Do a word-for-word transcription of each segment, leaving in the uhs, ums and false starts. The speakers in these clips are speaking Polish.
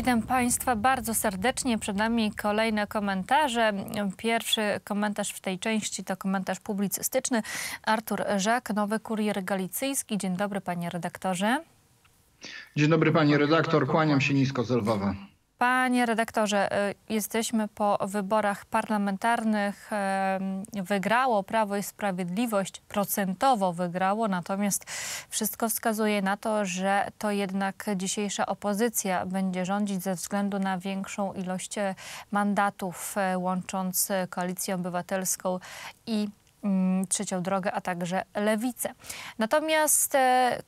Witam Państwa bardzo serdecznie. Przed nami kolejne komentarze. Pierwszy komentarz w tej części to komentarz publicystyczny. Artur Żak, Nowy Kurier Galicyjski. Dzień dobry, panie redaktorze. Dzień dobry, pani redaktor. Kłaniam się nisko z Lwowa. Panie redaktorze, jesteśmy po wyborach parlamentarnych. Wygrało Prawo i Sprawiedliwość, procentowo wygrało, natomiast wszystko wskazuje na to, że to jednak dzisiejsza opozycja będzie rządzić ze względu na większą ilość mandatów, łącząc Koalicję Obywatelską i Trzecią Drogę, a także Lewicę. Natomiast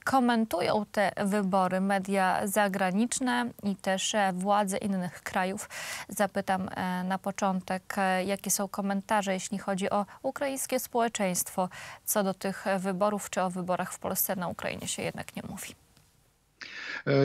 komentują te wybory media zagraniczne i też władze innych krajów. Zapytam na początek, jakie są komentarze, jeśli chodzi o ukraińskie społeczeństwo co do tych wyborów, czy o wyborach w Polsce. Na Ukrainie się jednak nie mówi.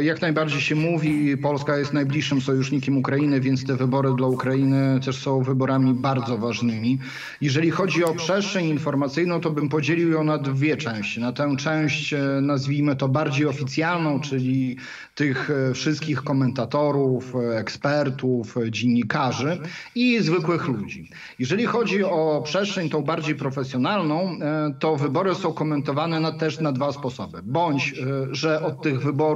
Jak najbardziej się mówi, Polska jest najbliższym sojusznikiem Ukrainy, więc te wybory dla Ukrainy też są wyborami bardzo ważnymi. Jeżeli chodzi o przestrzeń informacyjną, to bym podzielił ją na dwie części. Na tę część, nazwijmy to, bardziej oficjalną, czyli tych wszystkich komentatorów, ekspertów, dziennikarzy i zwykłych ludzi. Jeżeli chodzi o przestrzeń tą bardziej profesjonalną, to wybory są komentowane na, też na dwa sposoby. Bądź, że od tych wyborów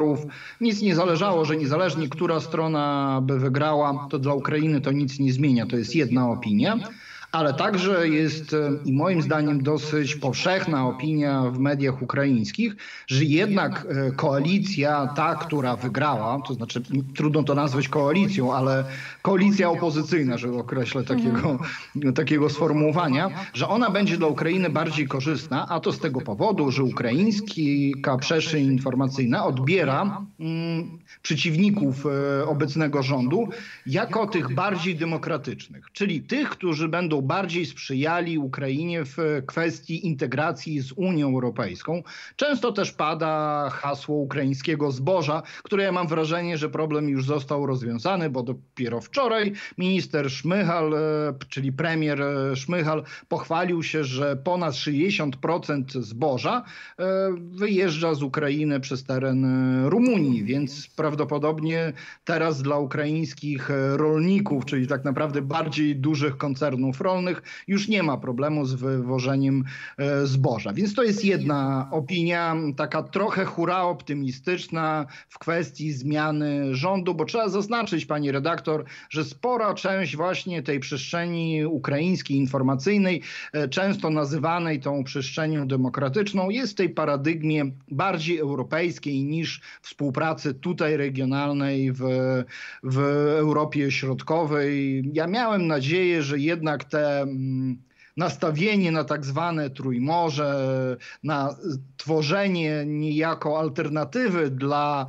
nic nie zależało, że niezależnie która strona by wygrała, to dla Ukrainy to nic nie zmienia. To jest jedna opinia. Ale także jest, i moim zdaniem, dosyć powszechna opinia w mediach ukraińskich, że jednak koalicja, ta, która wygrała, to znaczy trudno to nazwać koalicją, ale koalicja opozycyjna, że określę takiego, mm. takiego sformułowania, że ona będzie dla Ukrainy bardziej korzystna, a to z tego powodu, że ukraińska przestrzeń informacyjna odbiera mm, przeciwników e, obecnego rządu jako tych bardziej demokratycznych, czyli tych, którzy będą bardziej sprzyjali Ukrainie w kwestii integracji z Unią Europejską. Często też pada hasło ukraińskiego zboża, które ja mam wrażenie, że problem już został rozwiązany, bo dopiero wczoraj minister Szmyhal, czyli premier Szmyhal, pochwalił się, że ponad sześćdziesiąt procent zboża wyjeżdża z Ukrainy przez teren Rumunii, więc prawdopodobnie teraz dla ukraińskich rolników, czyli tak naprawdę bardziej dużych koncernów rolnych, już nie ma problemu z wywożeniem zboża. Więc to jest jedna opinia, taka trochę hura optymistyczna w kwestii zmiany rządu, bo trzeba zaznaczyć, pani redaktor, że spora część właśnie tej przestrzeni ukraińskiej, informacyjnej, często nazywanej tą przestrzenią demokratyczną, jest w tej paradygmie bardziej europejskiej niż współpracy tutaj regionalnej w, w Europie Środkowej. Ja miałem nadzieję, że jednak te nastawienie na tak zwane Trójmorze, na tworzenie niejako alternatywy dla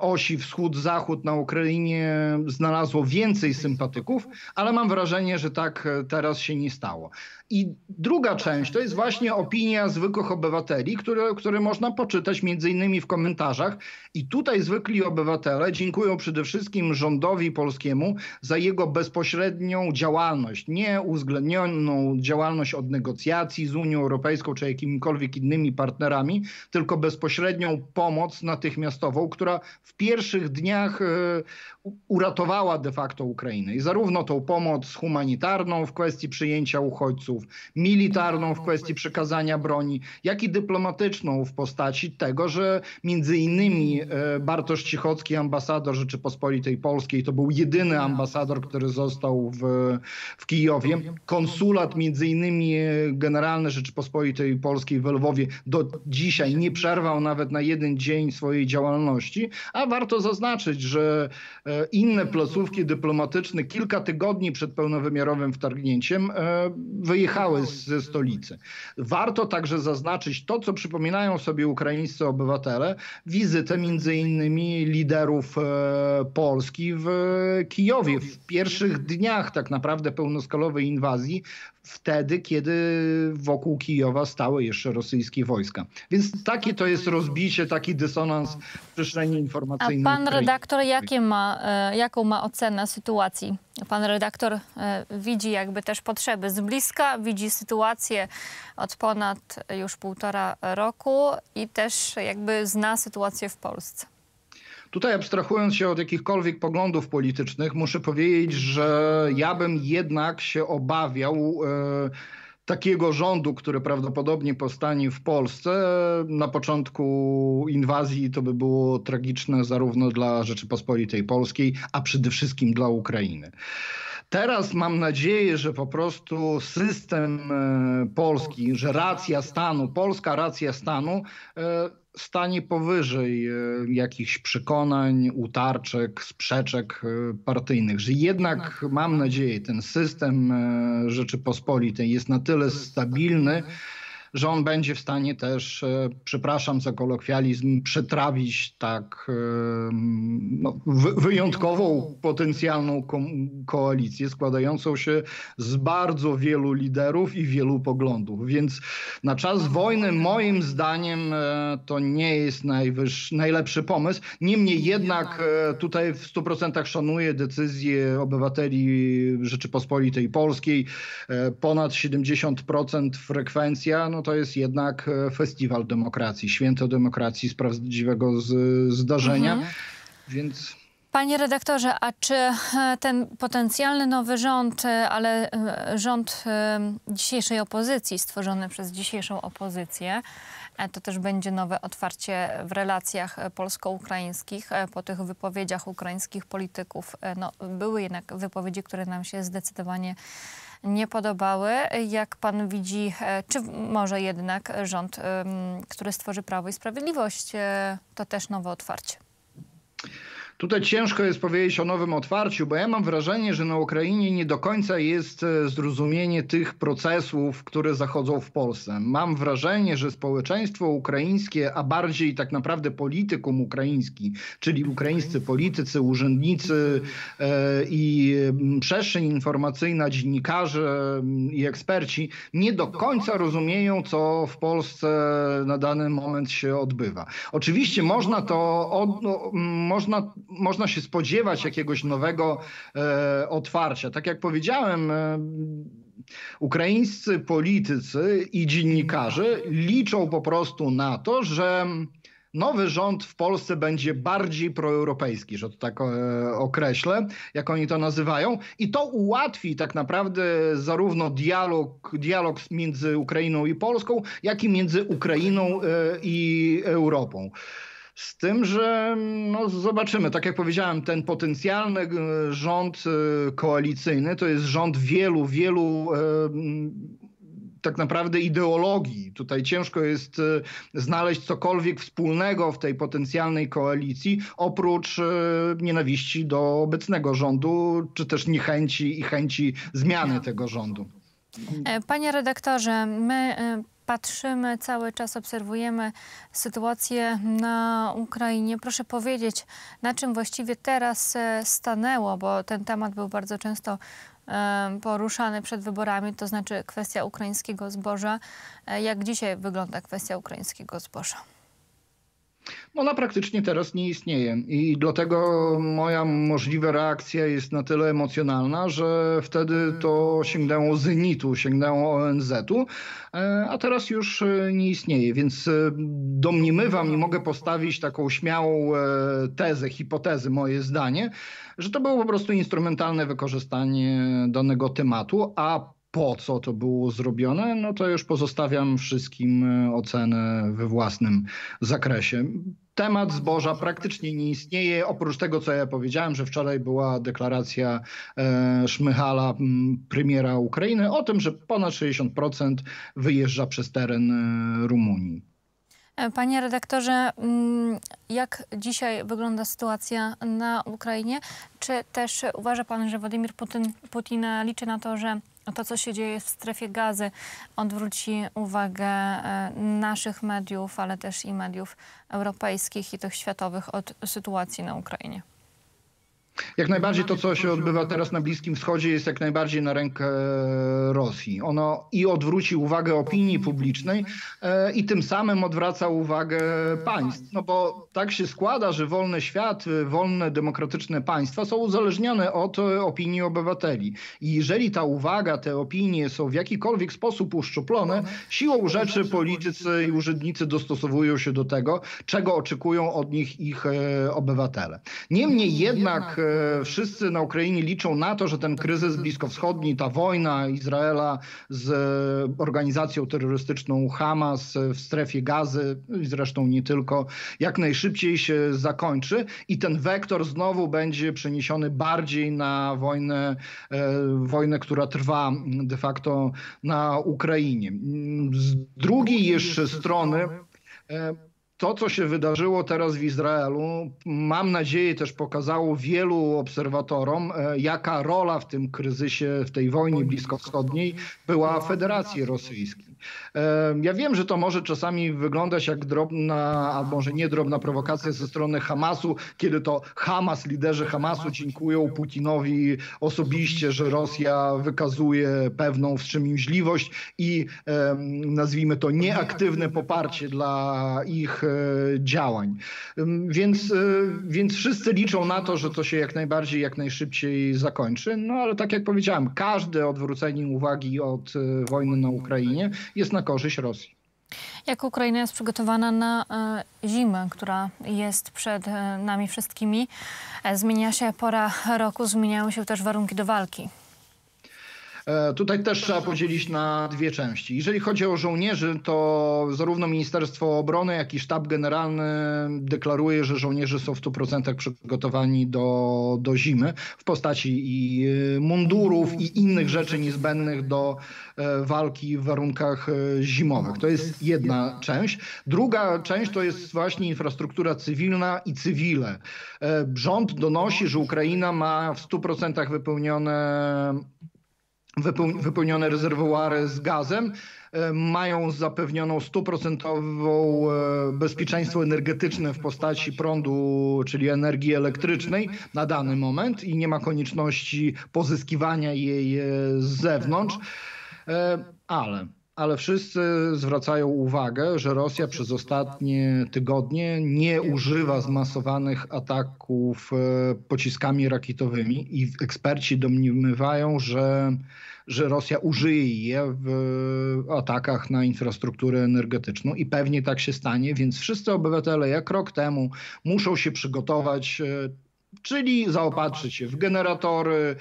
osi wschód-zachód na Ukrainie znalazło więcej sympatyków, ale mam wrażenie, że tak teraz się nie stało. I druga część to jest właśnie opinia zwykłych obywateli, które, które można poczytać między innymi w komentarzach. I tutaj zwykli obywatele dziękują przede wszystkim rządowi polskiemu za jego bezpośrednią działalność, nieuwzględnioną działalność od negocjacji z Unią Europejską czy jakimikolwiek innymi partnerami, tylko bezpośrednią pomoc natychmiastową, która w pierwszych dniach uratowała de facto Ukrainę. I zarówno tą pomoc humanitarną w kwestii przyjęcia uchodźców, militarną w kwestii przekazania broni, jak i dyplomatyczną w postaci tego, że między innymi Bartosz Cichocki, ambasador Rzeczypospolitej Polskiej, to był jedyny ambasador, który został w, w Kijowie. Konsulat między innymi generalny Rzeczypospolitej Polskiej w Lwowie do dzisiaj nie przerwał nawet na jeden dzień swojej działalności. A warto zaznaczyć, że inne placówki dyplomatyczne kilka tygodni przed pełnowymiarowym wtargnięciem wyjechały ze stolicy. Warto także zaznaczyć to, co przypominają sobie ukraińscy obywatele, wizytę między innymi liderów Polski w Kijowie w pierwszych dniach tak naprawdę pełnoskalowej inwazji, wtedy, kiedy wokół Kijowa stały jeszcze rosyjskie wojska. Więc takie to jest rozbicie, taki dysonans w przestrzeni informacyjnej. A pan redaktor jakie ma, jaką ma ocenę sytuacji? Pan redaktor widzi jakby też potrzeby z bliska, widzi sytuację od ponad już półtora roku i też jakby zna sytuację w Polsce. Tutaj abstrahując się od jakichkolwiek poglądów politycznych, muszę powiedzieć, że ja bym jednak się obawiał e, takiego rządu, który prawdopodobnie powstanie w Polsce na początku inwazji. To by było tragiczne zarówno dla Rzeczypospolitej Polskiej, a przede wszystkim dla Ukrainy. Teraz mam nadzieję, że po prostu system polski, że racja stanu, polska racja stanu stanie powyżej jakichś przekonań, utarczek, sprzeczek partyjnych. Że jednak, mam nadzieję, ten system Rzeczypospolitej jest na tyle stabilny, że on będzie w stanie też, przepraszam za kolokwializm, przetrawić tak no, wyjątkową potencjalną ko koalicję składającą się z bardzo wielu liderów i wielu poglądów. Więc na czas wojny moim zdaniem to nie jest najlepszy pomysł. Niemniej jednak tutaj w stu procentach szanuję decyzję obywateli Rzeczypospolitej Polskiej. Ponad siedemdziesiąt procent frekwencja, no to jest jednak festiwal demokracji, święto demokracji z prawdziwego z, zdarzenia, mhm. Więc... Panie redaktorze, a czy ten potencjalny nowy rząd, ale rząd dzisiejszej opozycji, stworzony przez dzisiejszą opozycję, to też będzie nowe otwarcie w relacjach polsko-ukraińskich. Po tych wypowiedziach ukraińskich polityków, no, były jednak wypowiedzi, które nam się zdecydowanie nie podobały. Jak pan widzi, czy może jednak rząd, który stworzy Prawo i Sprawiedliwość, to też nowe otwarcie? Tutaj ciężko jest powiedzieć o nowym otwarciu, bo ja mam wrażenie, że na Ukrainie nie do końca jest zrozumienie tych procesów, które zachodzą w Polsce. Mam wrażenie, że społeczeństwo ukraińskie, a bardziej tak naprawdę politykum ukraiński, czyli ukraińscy politycy, urzędnicy i przestrzeń informacyjna, dziennikarze i eksperci nie do końca rozumieją, co w Polsce na dany moment się odbywa. Oczywiście można to... Od, no, można Można się spodziewać jakiegoś nowego e, otwarcia. Tak jak powiedziałem, e, ukraińscy politycy i dziennikarze liczą po prostu na to, że nowy rząd w Polsce będzie bardziej proeuropejski, że to tak e, określę, jak oni to nazywają. I to ułatwi tak naprawdę zarówno dialog, dialog między Ukrainą i Polską, jak i między Ukrainą e, i Europą. Z tym, że no, zobaczymy, tak jak powiedziałem, ten potencjalny rząd koalicyjny to jest rząd wielu, wielu tak naprawdę ideologii. Tutaj ciężko jest znaleźć cokolwiek wspólnego w tej potencjalnej koalicji, oprócz nienawiści do obecnego rządu, czy też niechęci i chęci zmiany tego rządu. Panie redaktorze, my... patrzymy, cały czas obserwujemy sytuację na Ukrainie. Proszę powiedzieć, na czym właściwie teraz stanęło, bo ten temat był bardzo często poruszany przed wyborami, to znaczy kwestia ukraińskiego zboża. Jak dzisiaj wygląda kwestia ukraińskiego zboża? Ona praktycznie teraz nie istnieje i dlatego moja możliwa reakcja jest na tyle emocjonalna, że wtedy to sięgnęło zenitu, sięgnęło O N Z u, a teraz już nie istnieje. Więc domniemywam i mogę postawić taką śmiałą tezę, hipotezę, moje zdanie, że to było po prostu instrumentalne wykorzystanie danego tematu, a po co to było zrobione, no to już pozostawiam wszystkim ocenę we własnym zakresie. Temat zboża praktycznie nie istnieje, oprócz tego, co ja powiedziałem, że wczoraj była deklaracja e, Szmyhala, premiera Ukrainy, o tym, że ponad sześćdziesiąt procent wyjeżdża przez teren e, Rumunii. Panie redaktorze, jak dzisiaj wygląda sytuacja na Ukrainie? Czy też uważa pan, że Władimir Putin, Putin liczy na to, że to, co się dzieje w strefie gazy, odwróci uwagę naszych mediów, ale też i mediów europejskich i tych światowych od sytuacji na Ukrainie? Jak najbardziej to, co się odbywa teraz na Bliskim Wschodzie, jest jak najbardziej na rękę Rosji. Ono i odwróci uwagę opinii publicznej i tym samym odwraca uwagę państw. No bo tak się składa, że wolny świat, wolne, demokratyczne państwa są uzależnione od opinii obywateli. I jeżeli ta uwaga, te opinie są w jakikolwiek sposób uszczuplone, siłą rzeczy politycy i urzędnicy dostosowują się do tego, czego oczekują od nich ich obywatele. Niemniej jednak wszyscy na Ukrainie liczą na to, że ten kryzys bliskowschodni, ta wojna Izraela z organizacją terrorystyczną Hamas w strefie Gazy, i zresztą nie tylko, jak najszybciej się zakończy i ten wektor znowu będzie przeniesiony bardziej na wojnę, wojnę, która trwa de facto na Ukrainie. Z drugiej jeszcze strony to, co się wydarzyło teraz w Izraelu, mam nadzieję też pokazało wielu obserwatorom, jaka rola w tym kryzysie, w tej wojnie bliskowschodniej była Federacji Rosyjskiej. Ja wiem, że to może czasami wyglądać jak drobna, a może nie drobna prowokacja ze strony Hamasu, kiedy to Hamas, liderzy Hamasu dziękują Putinowi osobiście, że Rosja wykazuje pewną wstrzemięźliwość i nazwijmy to nieaktywne poparcie dla ich działań. Więc, więc wszyscy liczą na to, że to się jak najbardziej, jak najszybciej zakończy. No ale tak jak powiedziałem, każde odwrócenie uwagi od wojny na Ukrainie jest na korzyść Rosji. Jak Ukraina jest przygotowana na zimę, która jest przed nami wszystkimi? Zmienia się pora roku, zmieniają się też warunki do walki. Tutaj też trzeba podzielić na dwie części. Jeżeli chodzi o żołnierzy, to zarówno Ministerstwo Obrony, jak i Sztab Generalny deklaruje, że żołnierze są w stu procentach przygotowani do, do zimy w postaci i mundurów i innych rzeczy niezbędnych do walki w warunkach zimowych. To jest jedna część. Druga część to jest właśnie infrastruktura cywilna i cywile. Rząd donosi, że Ukraina ma w stu procentach wypełnione wypełnione rezerwuary z gazem, mają zapewnioną stuprocentową bezpieczeństwo energetyczne w postaci prądu, czyli energii elektrycznej na dany moment i nie ma konieczności pozyskiwania jej z zewnątrz, ale... Ale wszyscy zwracają uwagę, że Rosja przez ostatnie tygodnie nie używa zmasowanych ataków pociskami rakietowymi i eksperci domniemywają, że, że Rosja użyje je w atakach na infrastrukturę energetyczną i pewnie tak się stanie, więc wszyscy obywatele jak rok temu muszą się przygotować, czyli zaopatrzyć się w generatory,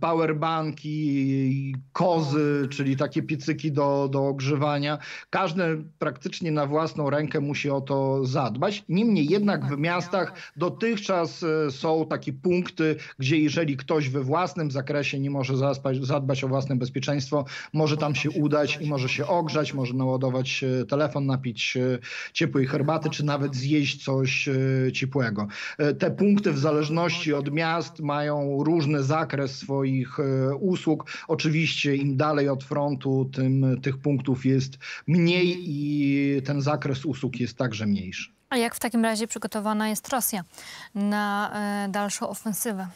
powerbanki, kozy, czyli takie piecyki do, do ogrzewania. Każdy praktycznie na własną rękę musi o to zadbać. Niemniej jednak w miastach dotychczas są takie punkty, gdzie jeżeli ktoś we własnym zakresie nie może zaspać, zadbać o własne bezpieczeństwo, może tam się udać i może się ogrzać, może naładować telefon, napić ciepłej herbaty, czy nawet zjeść coś ciepłego. Te punkty w W zależności od miast mają różny zakres swoich usług. Oczywiście im dalej od frontu, tym tych punktów jest mniej i ten zakres usług jest także mniejszy. A jak w takim razie przygotowana jest Rosja na dalszą ofensywę?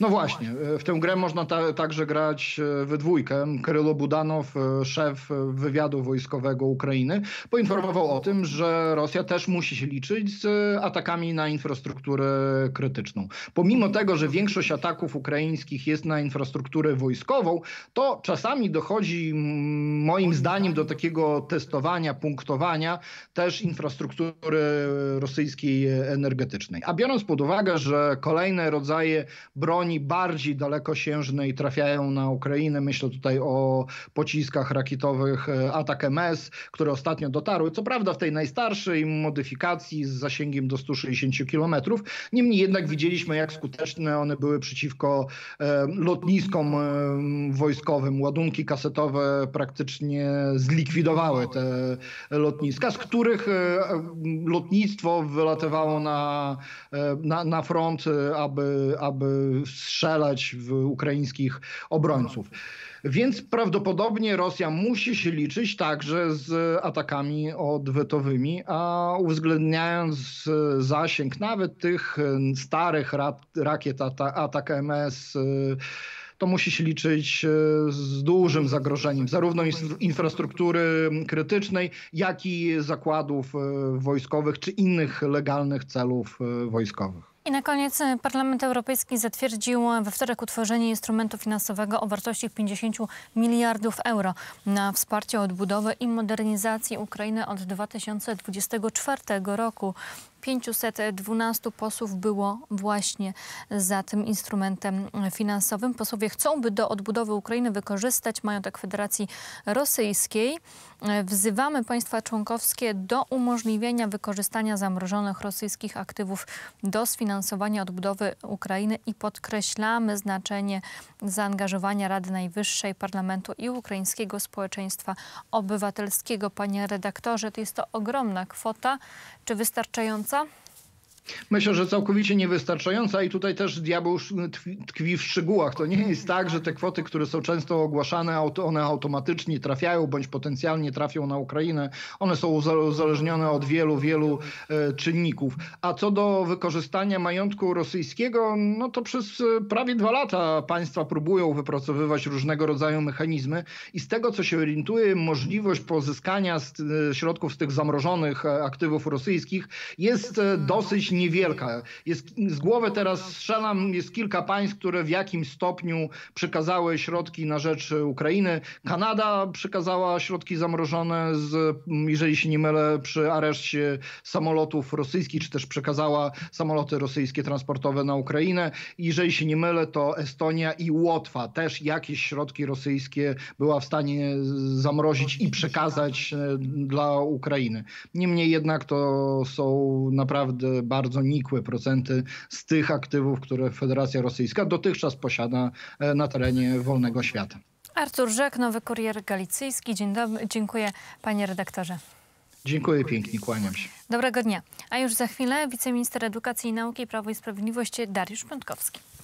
No właśnie, w tę grę można ta, także grać we dwójkę. Krylo Budanow, szef wywiadu wojskowego Ukrainy, poinformował o tym, że Rosja też musi się liczyć z atakami na infrastrukturę krytyczną. Pomimo tego, że większość ataków ukraińskich jest na infrastrukturę wojskową, to czasami dochodzi moim zdaniem do takiego testowania, punktowania też infrastruktury rosyjskiej energetycznej. A biorąc pod uwagę, że kolejne rodzaje broni bardziej dalekosiężnej trafiają na Ukrainę. Myślę tutaj o pociskach rakietowych A T A C M S, które ostatnio dotarły. Co prawda w tej najstarszej modyfikacji z zasięgiem do stu sześćdziesięciu kilometrów. Niemniej jednak widzieliśmy, jak skuteczne one były przeciwko e, lotniskom e, wojskowym. Ładunki kasetowe praktycznie praktycznie zlikwidowały te lotniska, z których lotnictwo wylatywało na, na, na front, aby, aby strzelać w ukraińskich obrońców. Więc prawdopodobnie Rosja musi się liczyć także z atakami odwetowymi, a uwzględniając zasięg nawet tych starych rakiet A T A C M S, to musi się liczyć z dużym zagrożeniem zarówno infrastruktury krytycznej, jak i zakładów wojskowych czy innych legalnych celów wojskowych. I na koniec Parlament Europejski zatwierdził we wtorek utworzenie instrumentu finansowego o wartości pięćdziesięciu miliardów euro na wsparcie odbudowy i modernizacji Ukrainy od dwa tysiące dwudziestego czwartego roku. pięciuset dwunastu posłów było właśnie za tym instrumentem finansowym. Posłowie chcą, by do odbudowy Ukrainy wykorzystać majątek Federacji Rosyjskiej. Wzywamy państwa członkowskie do umożliwienia wykorzystania zamrożonych rosyjskich aktywów do sfinansowania odbudowy Ukrainy i podkreślamy znaczenie zaangażowania Rady Najwyższej, Parlamentu i ukraińskiego społeczeństwa obywatelskiego. Panie redaktorze, to jest to ogromna kwota. Czy wystarczająca? Myślę, że całkowicie niewystarczająca i tutaj też diabeł tkwi w szczegółach. To nie jest tak, że te kwoty, które są często ogłaszane, one automatycznie trafiają bądź potencjalnie trafią na Ukrainę. One są uzależnione od wielu, wielu czynników. A co do wykorzystania majątku rosyjskiego, no to przez prawie dwa lata państwa próbują wypracowywać różnego rodzaju mechanizmy i z tego, co się orientuje, możliwość pozyskania środków z tych zamrożonych aktywów rosyjskich jest dosyć niewielka. Jest, z głowy teraz strzelam, jest kilka państw, które w jakimś stopniu przekazały środki na rzecz Ukrainy. Kanada przekazała środki zamrożone, z, jeżeli się nie mylę, przy areszcie samolotów rosyjskich, czy też przekazała samoloty rosyjskie transportowe na Ukrainę. Jeżeli się nie mylę, to Estonia i Łotwa też jakieś środki rosyjskie była w stanie zamrozić i przekazać dla Ukrainy. Niemniej jednak to są naprawdę bardzo bardzo nikłe procenty z tych aktywów, które Federacja Rosyjska dotychczas posiada na terenie wolnego świata. Artur Żak, Nowy Kurier Galicyjski. Dzień dobry, dziękuję panie redaktorze. Dziękuję pięknie, kłaniam się. Dobrego dnia. A już za chwilę wiceminister Edukacji i Nauki, Prawo i Sprawiedliwość Dariusz Pątkowski.